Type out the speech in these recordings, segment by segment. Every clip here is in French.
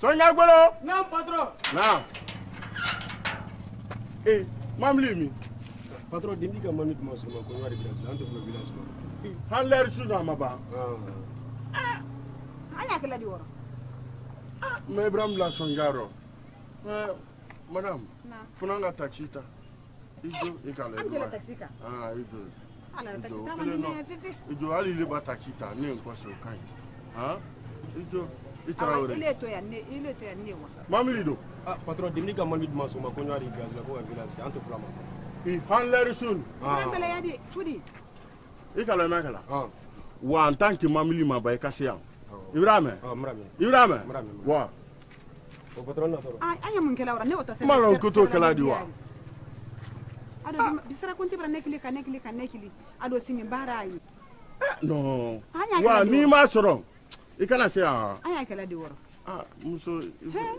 Sonia Golo. Non, patron. Non. Eh, maman lui. Patron, dis-moi que maman est morte, maman qu'on va récupérer, on te fait le village. Han l'air sur la maba. Ah, han a quel âge d'or? Mais Bram la Songaro. Madame. Non. Fonanga taxita. Ido, ikale. Angela taxita. Ah, ido. Alors taxita, maman est pépé. Ido, allez le bat taxita, ne on passe au camp. Hein? Ido. Il est toi, il est toi, né. Maman Lido. Ah, patron, dis-moi que maman est morte, maman qu'on va récupérer, on va village, on te fait la maba. Il han l'air sur. Ah. Bram la yadi, chudi. Ikala nakala. Wa en tant que mamili mabai kasiam. Ibrahim. Ibrahim. Wa. O patron na toro. Ay ayamun kala ora ne wata se. Malo kuto kala diwa. Ado bisara kunti bra nekli. Ado simi barayi. No. Wa ni ma soro. Ikala se ah. Aya kala diworo. Ah muso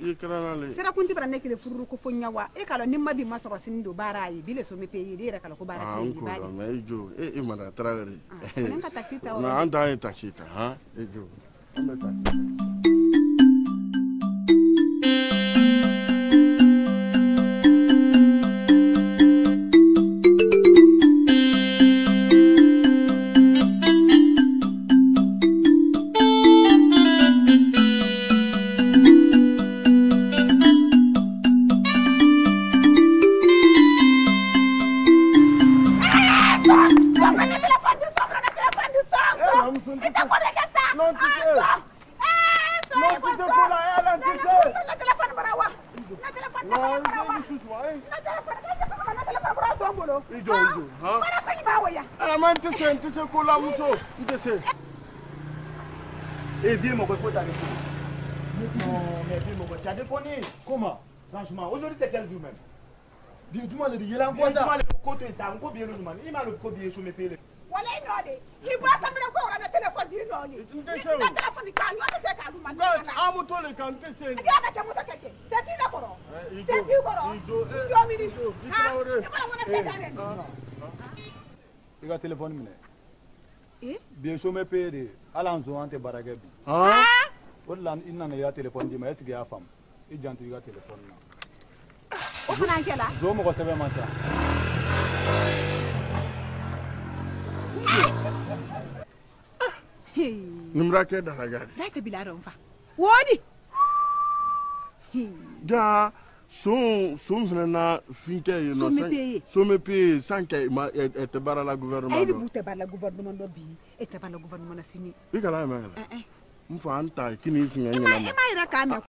ikala le. Sera kunti bra nekli furu ko fonya wa. Ikala ni mabi ma soro simi do barayi bile so me peyi dira kala ko barati ni bali. Ah ko me jo e mala traverse. Nanga taxita wa. Na anda taxita ha e jo. Aujourd'hui, c'est quel jour même? Dis-moi le dire, il a quoi ça? Dis-moi le côté, ça, on bien le nom. Il m'a le côté, je me paye. Voilà, il voit comme le téléphone, il n'a pas le téléphone, il n'a pas le téléphone, il n'a pas le téléphone. C'est qui le coron? C'est qui le coron? Il y a un téléphone. Bien, je me paye. Allons-y, on te barague. Ah? Il n'a pas le téléphone, mais est-ce qu'il y a une femme? Il y a un téléphone. Où est-ce que tu es là? Je me recevais maintenant. Je me recevais dans la gare. Je me recevais dans la gare. Wadi! Da, son frère finit innocent. Somme paye sans qu'il te barre la gouvernement. Il ne te barre la gouvernement lobby. Il te barre la gouvernement sini. Il est là, il est là. Il faut entendre qu'il n'y ait rien. Il m'a irracamé.